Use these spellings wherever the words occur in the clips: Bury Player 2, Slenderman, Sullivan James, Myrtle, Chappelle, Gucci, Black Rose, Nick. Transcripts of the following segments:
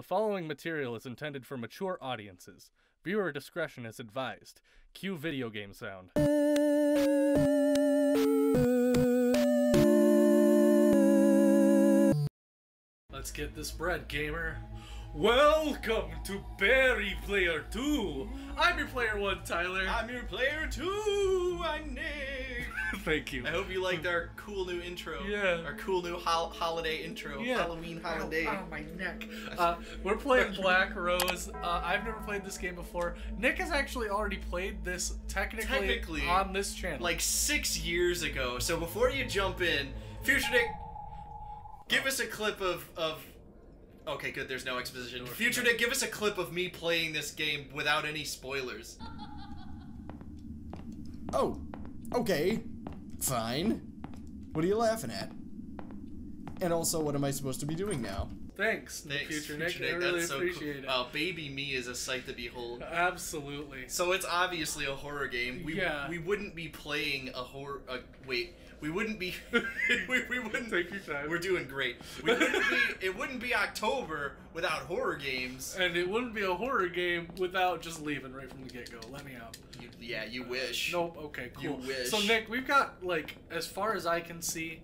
The following material is intended for mature audiences. Viewer discretion is advised. Cue video game sound. Let's get this bread, gamer. Welcome to Bury Player 2! I'm your player 1, Tyler. I'm your player 2! I'm Nick! Thank you. I hope you liked our cool new intro. Yeah. Our cool new holiday intro. Yeah. Halloween holiday. Oh, my neck. We're playing Black Rose. I've never played this game before. Nick has actually already played this technically on this channel. Like 6 years ago. So before you jump in, Future Nick, give us a clip of okay, good, there's no exposition. Future Nick, give us a clip of me playing this game without any spoilers. Oh, okay, fine. What are you laughing at? And also, what am I supposed to be doing now? Thanks Future Nick, I really appreciate it. Wow, Baby Me is a sight to behold. Absolutely. So it's obviously a horror game. We wouldn't be playing a horror... wait, we wouldn't be... we wouldn't... Take your time. We're doing great. We wouldn't be, it wouldn't be October without horror games. And it wouldn't be a horror game without just leaving right from the get-go. Let me out. Yeah, you wish. Nope, okay, cool. You wish. So Nick, we've got, like, as far as I can see,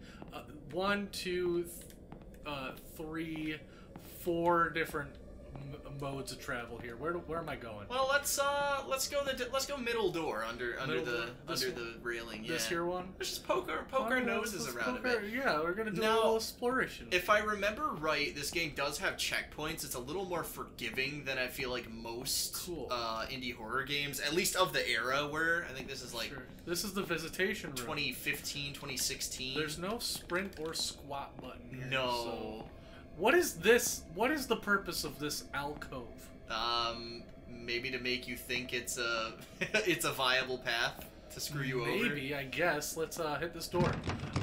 3, 4 different modes of travel here. Where am I going? Well, let's go middle door under the railing. Yeah. This here one. Let's just poke our noses around a bit. Yeah, we're gonna do a little exploration. If I remember right, this game does have checkpoints. It's a little more forgiving than I feel like most indie horror games, at least of the era. Where I think this is like this is the visitation room. 2015, 2016. There's no sprint or squat button here. No. So. What is this? What is the purpose of this alcove? Maybe to make you think it's a it's a viable path to screw you over. Maybe, I guess. Let's hit this door.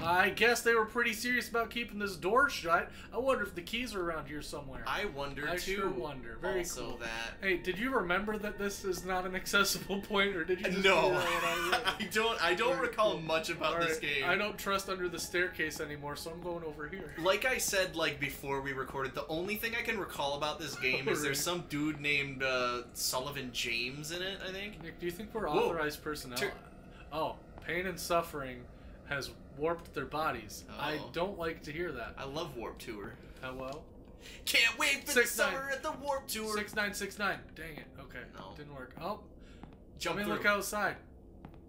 I guess they were pretty serious about keeping this door shut. I wonder if the keys are around here somewhere. I wonder too. I sure wonder. Very also cool. That. Hey, did you remember that this is not an accessible point, or did you? Just no, I don't recall much about this game. I don't trust under the staircase anymore, so I'm going over here. Like I said, like before we recorded, the only thing I can recall about this game is there's some dude named Sullivan James in it. I think. Nick, do you think we're authorized personnel? Oh, pain and suffering has warped their bodies. Oh. I don't like to hear that. I love Warp Tour. Hello? Can't wait for the summer at the Warp Tour! 6969. Dang it. Okay. No. Didn't work. Oh. Let me look outside.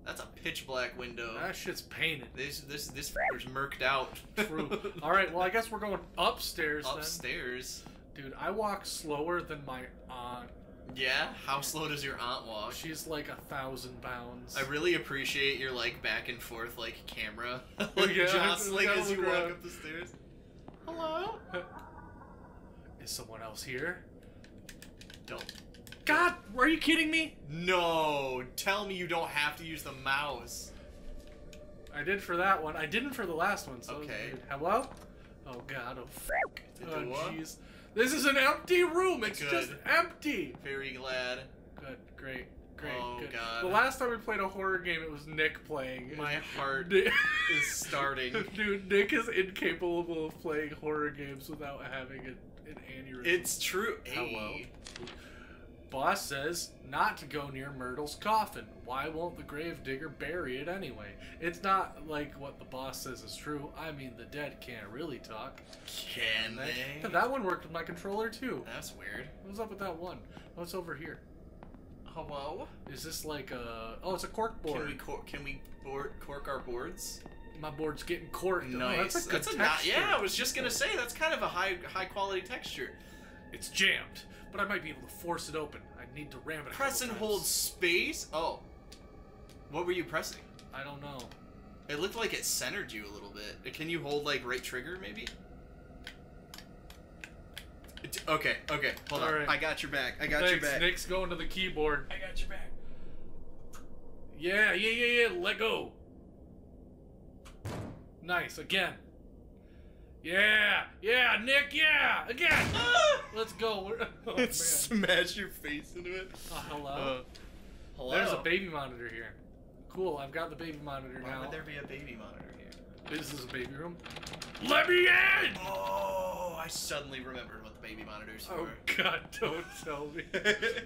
That's a pitch black window. That shit's painted. This f***er's murked out. True. Alright, well I guess we're going upstairs then. Upstairs? Dude, I walk slower than my aunt. Yeah? How slow does your aunt walk? She's like 1,000 pounds. I really appreciate your like back and forth like camera like yeah, jostling as you walk up the stairs. Hello? Is someone else here? Don't. God, are you kidding me? No, tell me you don't have to use the mouse. I did for that one. I didn't for the last one, so okay. Hello? Oh god, oh fuck. Oh jeez. This is an empty room. It's good. Just empty. Very glad. Good. Great. Oh, good. God. The last time we played a horror game, it was Nick playing. My heart is starting. Dude, Nick is incapable of playing horror games without having an aneurysm. It's true. Hello. Boss says not to go near Myrtle's coffin. Why won't the gravedigger bury it anyway? It's not like what the boss says is true. I mean, the dead can't really talk. Can they? That one worked with my controller, too. That's weird. What's up with that one? What's over here? Hello? Is this like a... Oh, it's a cork board. Can we cork our boards? My board's getting corked. Nice. Oh, that's a good texture. Yeah, I was just going to say, that's kind of a high quality texture. It's jammed, but I might be able to force it open. I need to ram it. Press and hold space? Oh. What were you pressing? I don't know. It looked like it centered you a little bit. Can you hold, like, right trigger, maybe? Okay. Hold on. Right. I got your back. Thanks. Nick's going to the keyboard. I got your back. Yeah. Let go. Nice. Again. Yeah, Nick, yeah, again. Let's go. Oh, man. Smash your face into it. Hello. There's a baby monitor here. Cool, I've got the baby monitor now. Why would there be a baby monitor here? This is a baby room. Let me in! Oh, I suddenly remembered what the baby monitors. Oh God, don't tell me.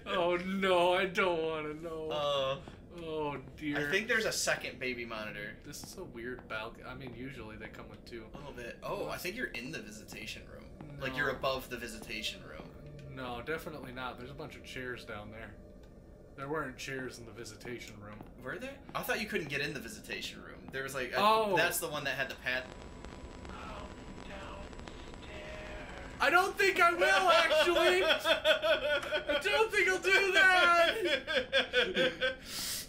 Oh no, I don't want to know. Oh dear. I think there's a second baby monitor. This is a weird balcony. I mean, usually they come with two. A little bit. Oh, I think you're in the visitation room. No. Like you're above the visitation room. No, definitely not. There's a bunch of chairs down there. There weren't chairs in the visitation room. Were there? I thought you couldn't get in the visitation room. There was like, oh, that's the one that had the pad. I don't think I will, actually. I don't think I'll do that.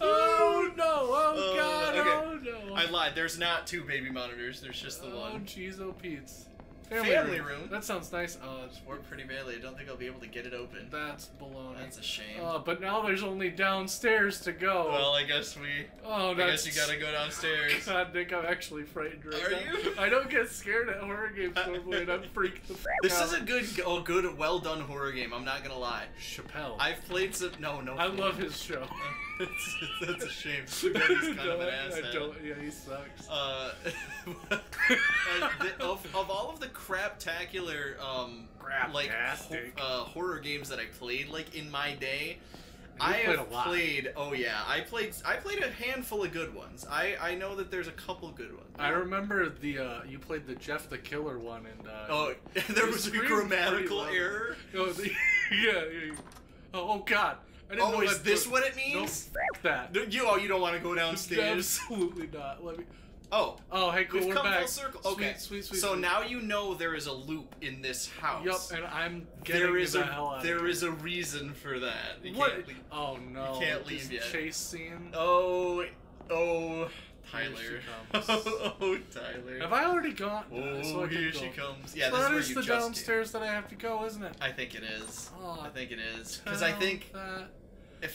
Oh, no. Oh, God. Okay. Oh, no. I lied. There's not two baby monitors. There's just the one. Oh, jeez, oh, Pete's. Family room. That sounds nice. Oh, it's worked pretty badly. I don't think I'll be able to get it open. That's baloney. That's a shame. Oh, but now there's only downstairs to go. Well, I guess we... Oh, that's... I guess you gotta go downstairs. God, Nick, I'm actually frightened right now. Are you? I don't get scared at horror games normally, and I'm freaked the f out. This is a good, well-done horror game. I'm not gonna lie. Chappelle. I've played some... No. I love his show. That's a shame. He's kind of an asshat. I don't... Yeah, he sucks. Of all of the craptacular, like horror games that I played, like in my day, I played a lot. Oh yeah, I played a handful of good ones. I know that there's a couple good ones. I remember the you played the Jeff the Killer one, and oh, there was a grammatical error. No, yeah. Oh God. Oh, is this what it means? No, f that. You, oh, you don't want to go downstairs? Absolutely not. Let me. Oh. Oh, hey, cool. We've come full circle. Okay. Sweet. So now you know there is a loop in this house. Yep, and I'm getting the hell out of here. There is a reason for that. What? Oh, no. You can't leave yet. Chase scene. Oh. Tyler. Oh, Tyler. Have I already gone? Oh, so here she comes. Yeah, so this is where you just the downstairs that I have to go, isn't it? I think it is. Oh, I think it is. Because I think...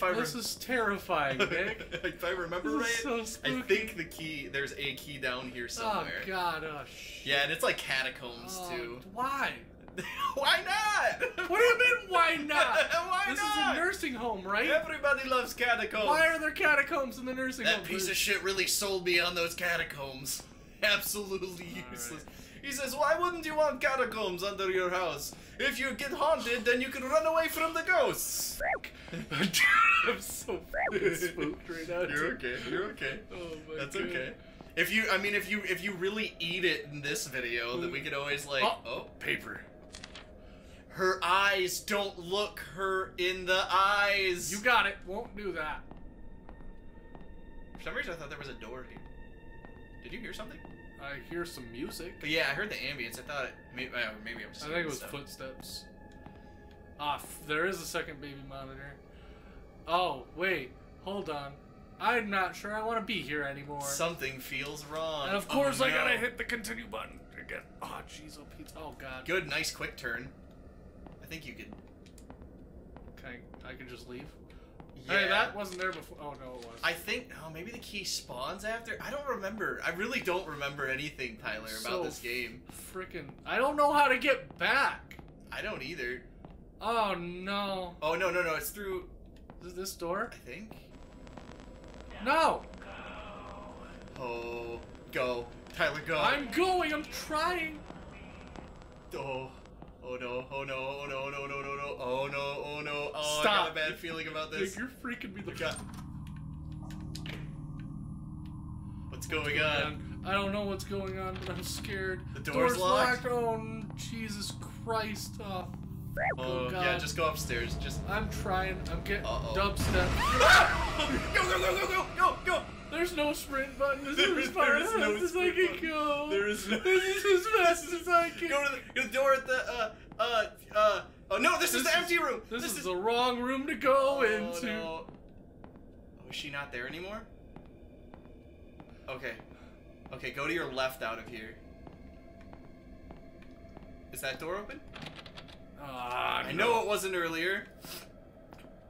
This is terrifying, Nick. If I remember right, so I think there's a key down here somewhere. Oh God, oh shit. Yeah, and it's like catacombs too. Why? Why not? What do you mean, why not? This is a nursing home, right? Everybody loves catacombs. Why are there catacombs in the nursing home? That piece of shit really sold me on those catacombs. Absolutely useless. Right. He says, why wouldn't you want catacombs under your house? If you get haunted, then you can run away from the ghosts. I'm so spooked right now. You're okay. Oh my God. Okay. If you really eat it in this video, then we could always like, oh, paper. Her eyes, don't look her in the eyes. You got it. Won't do that. For some reason, I thought there was a door here. Did you hear something? I hear some music. But yeah, I heard the ambience. I thought maybe I'm just. I think it was footsteps. There is a second baby monitor. Oh wait, hold on. I'm not sure I want to be here anymore. Something feels wrong. And of course, I gotta hit the continue button again. Oh jeez, oh Pete. Oh God. Good, nice quick turn. I think you could. Okay, I can just leave. Yeah. Hey, that wasn't there before. Oh, no, it was. I think, oh, maybe the key spawns after? I don't remember. I really don't remember anything, Tyler, about this game. Frickin', I don't know how to get back. I don't either. Oh, no. Oh, no, it's through... Is this door? I think. No! Go. Oh, go. Tyler, go. I'm going, I'm trying. Oh. Oh no. Oh, stop. I got a bad feeling about this. Nick, you're freaking me the fuck. What's going on? I don't know what's going on, but I'm scared. The door's locked. Oh, Jesus Christ. Oh God. Yeah, just go upstairs. I'm trying. I'm getting dubstep. Go. There's no sprint button. There is no sprint button. There is no. This is as fast as I can. Go to the door at the Oh no! This is the empty room. This is the wrong room to go into. No. Oh, is she not there anymore? Okay. Go to your left out of here. Is that door open? I know it wasn't earlier.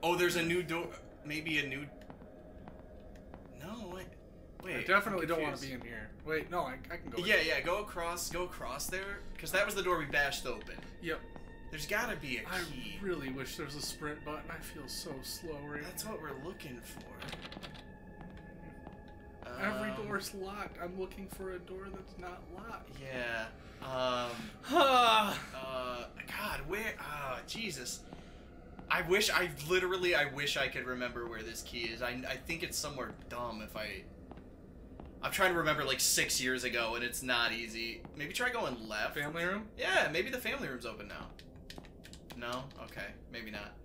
Oh, there's a new door. Maybe a new. Wait, I definitely don't want to be in here. Wait, no, I can go. Yeah, go across there, because that was the door we bashed open. Yep. There's gotta be a key. I really wish there was a sprint button. I feel so slow right now. That's what we're looking for. Every door's locked. I'm looking for a door that's not locked. Yeah. God, where? Oh, Jesus. I wish I could remember where this key is. I think it's somewhere dumb if I'm trying to remember like 6 years ago, and it's not easy. Maybe try going left. Family room? Yeah, maybe the family room's open now. No? Okay. Maybe not.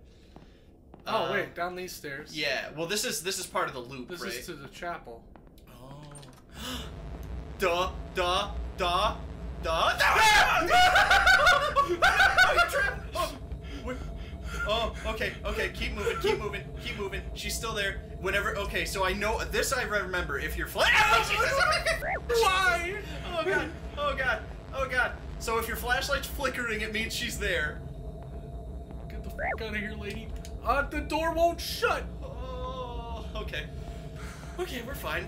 Oh, wait, down these stairs. Yeah. Well, this is part of the loop, this right? This is to the chapel. Oh. Duh. Oh, okay, keep moving. She's still there. Whenever, okay, so I know, this I remember, if you're flying. Why? Oh god. So if your flashlight's flickering, it means she's there. Get the f*** out of here, lady. The door won't shut. Oh, okay. Okay, we're fine.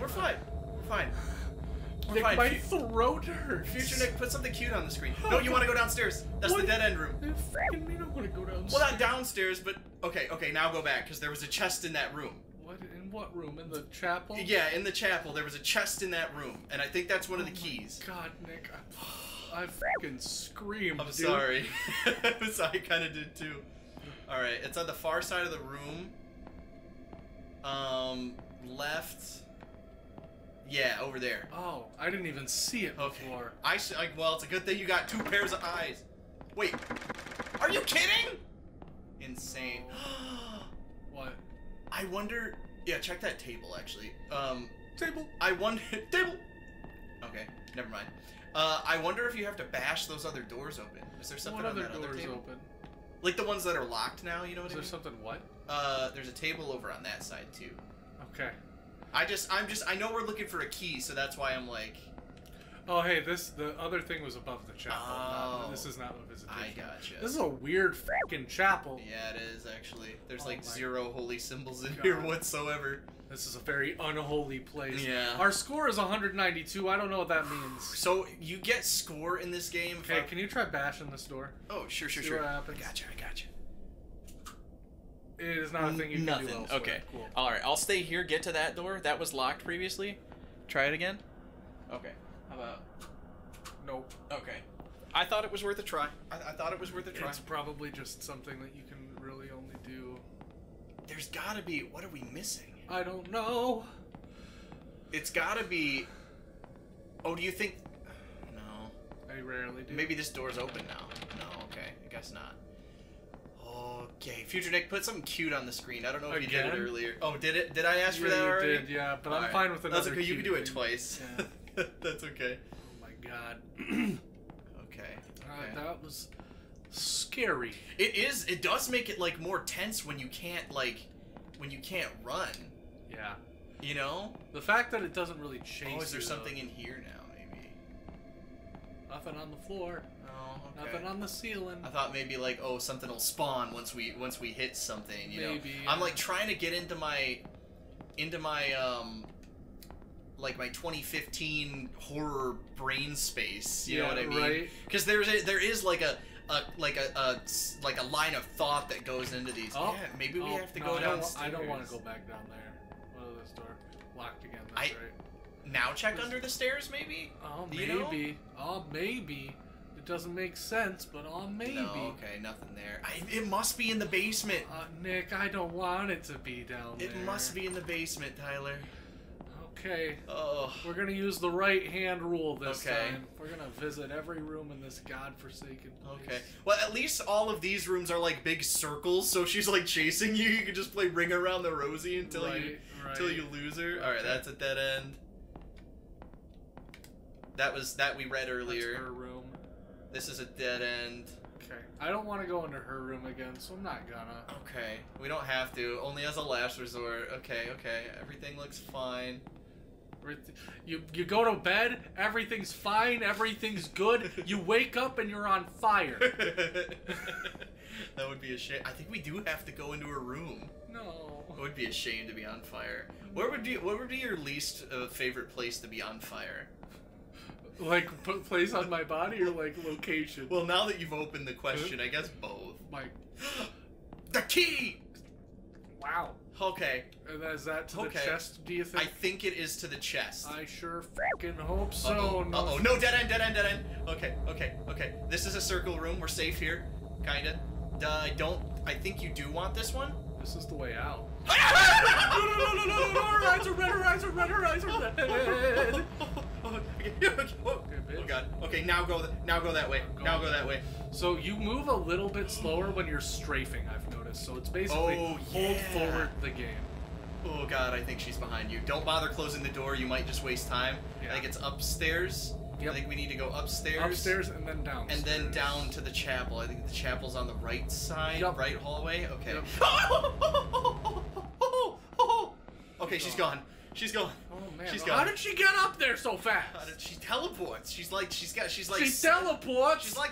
Nick, my throat hurts. Future Nick, put something cute on the screen. No, you want to go downstairs. That's the dead end room. You fucking mean I want to go downstairs? Well, not downstairs, but... Okay, now go back, because there was a chest in that room. What? In what room? In the chapel? Yeah, in the chapel. There was a chest in that room, and I think that's one of the keys. God, Nick, I fucking screamed, I'm sorry. I kind of did, too. All right, it's on the far side of the room. Left... Yeah, over there. Oh, I didn't even see it before. Okay. Well, it's a good thing you got two pairs of eyes. Wait, are you kidding? Insane. What? I wonder. Yeah, check that table actually. Table. I wonder. Table. Okay, never mind. I wonder if you have to bash those other doors open. Is there something on that other table? What other doors open? Like the ones that are locked now. You know what I mean? Is there something what? There's a table over on that side too. Okay. I know we're looking for a key, so that's why I'm like... Oh, hey, the other thing was above the chapel. Oh, this is not a visitation. I gotcha. This is a weird fucking chapel. Yeah, it is, actually. There's, like, zero holy symbols in here whatsoever. This is a very unholy place. Yeah. Our score is 192. I don't know what that means. So, you get score in this game? Okay, can you try bashing this door? Oh, sure. See what happens. I gotcha. It is not a thing you can do elsewhere. Okay. Cool. All right. I'll stay here. Get to that door. That was locked previously. Try it again. Okay. How about? Nope. Okay. I thought it was worth a try. I thought it was worth a try. It's probably just something that you can really only do. There's gotta be. What are we missing? I don't know. It's gotta be. Oh, do you think? No. I rarely do. Maybe this door's open now. No. Okay. I guess not. Okay, Future Nick, put something cute on the screen. I don't know if you did it earlier. Oh, did it? Did I ask for that already? Yeah, you did, yeah, but I'm fine with another cute. That's okay, you can do it twice. Yeah. That's okay. Oh my god. Okay. Alright, that was scary. It is, it does make it, like, more tense when you can't, like, when you can't run. Yeah. You know? The fact that it doesn't really change. Oh, is there something in here now, maybe? Nothing on the floor. Okay. Nothing on the ceiling. I thought maybe like, oh, something will spawn once we hit something, you know. Maybe, yeah. I'm like trying to get into my like my 2015 horror brain space, you know what I mean? Right? Cuz there is like a line of thought that goes into these. Oh, yeah, maybe we have to go downstairs. I don't want to go back down there. Oh, this door locked again. That's right. Now check under the stairs maybe? Oh, maybe. You know? Oh, maybe. Doesn't make sense, but maybe. No, okay, nothing there. It must be in the basement. Nick, I don't want it to be down there. It must be in the basement, Tyler. Okay. Oh. We're gonna use the right-hand rule this time. We're gonna visit every room in this godforsaken place. Okay. Well, at least all of these rooms are like big circles, so if she's like chasing you, you can just play Ring Around the Rosie until you lose her. Okay. All right, that's a dead end. That we read earlier. That's her room. This is a dead end. Okay. I don't want to go into her room again, so I'm not gonna. Okay. We don't have to. Only as a last resort. Okay. Everything looks fine. You go to bed, everything's fine, everything's good. You wake up and you're on fire. That would be a shame. I think we do have to go into her room. No. It would be a shame to be on fire. What would be your least favorite place to be on fire? Like, place on my body or, like, location? Well, now that you've opened the question, I guess both. The key! Wow. Okay. And is that to the chest, do you think? I think it is to the chest. I sure fucking hope so. Uh-oh, no. Uh-oh. No, dead end, dead end, dead end. Okay, okay, okay. This is a circle room. We're safe here. Kinda. I think you do want this one. This is the way out. No, horizon, red horizon, red horizon, red. Oh god. Okay, now go that way. Now go that way. So you move a little bit slower when you're strafing, I've noticed. So it's basically hold forward the game. Oh god, I think she's behind you. Don't bother closing the door, you might just waste time. Yeah. I think it's upstairs. Yep. I think we need to go upstairs. Upstairs and then down. And then down to the chapel. I think the chapel's on the right side, right hallway. Okay. Okay, she's gone. She's gone. Oh man! She's gone. How did she get up there so fast? How did she teleports? She teleports. She's like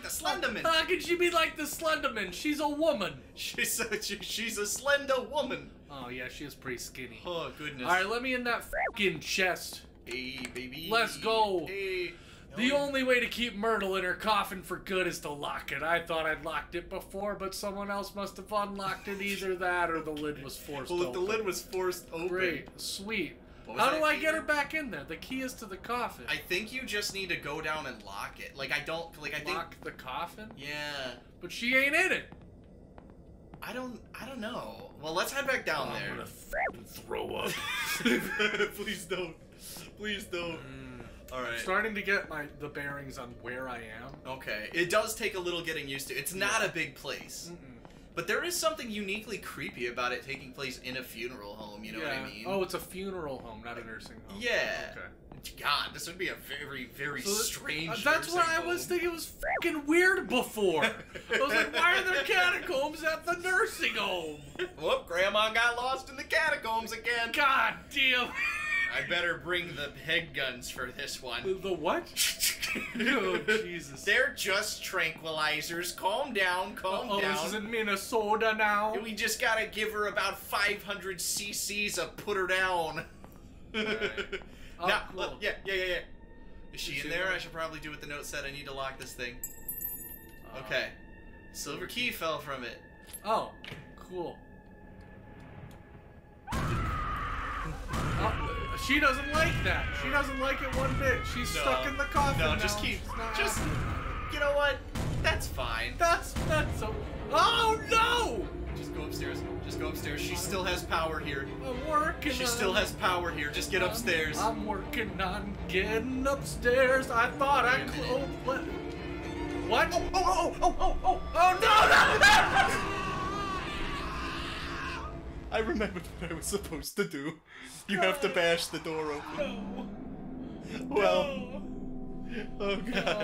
the Slenderman. How could she be like the Slenderman? She's a woman. She's a slender woman. Oh yeah, she is pretty skinny. Oh goodness. All right, let me in that fucking chest. Hey baby. Let's go. Hey. The only way to keep Myrtle in her coffin for good is to lock it. I thought I'd locked it before, but someone else must have unlocked it. Either that or the lid was forced open. Well, if the lid was forced open. Great. Sweet. How do I get her back in there? The key is to the coffin. I think you just need to go down and lock it. Like, Lock the coffin? Yeah. But she ain't in it. I don't know. Well, let's head back down there. I'm gonna fucking throw up. Please don't. Please don't. All right. I'm starting to get the bearings on where I am. Okay. It does take a little getting used to. It's not a big place. Mm-mm. But there is something uniquely creepy about it taking place in a funeral home, you know what I mean? Oh, it's a funeral home, not a nursing home. Yeah. Okay. God, this would be a very, very strange that's what I was thinking was fucking weird before. I was like, why are there catacombs at the nursing home? Whoop, Grandma got lost in the catacombs again. God damn. I better bring the head guns for this one. The what? Oh, Jesus. They're just tranquilizers. Calm down, calm down. This is in Minnesota now. We just gotta give her about 500 cc's of put her down. All right. Cool. Yeah. Is she in there? I should probably do what the note said. I need to lock this thing. Okay. Silver key fell from it. Oh, cool. She doesn't like that. She doesn't like it one bit. She's stuck in the coffin. No, just you know what? That's fine. That's okay. Oh no! Just go upstairs. Just go upstairs. She still has power here. I'm working. She still has power here. Just get upstairs. I'm working on getting upstairs. I thought I closed. What? Oh no! I remembered what I was supposed to do. You have to bash the door open. No. Well. Oh god.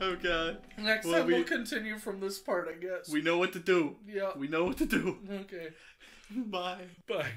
Oh god. Next time we'll continue from this part, I guess. We know what to do. Yeah. We know what to do. Okay. Bye. Bye.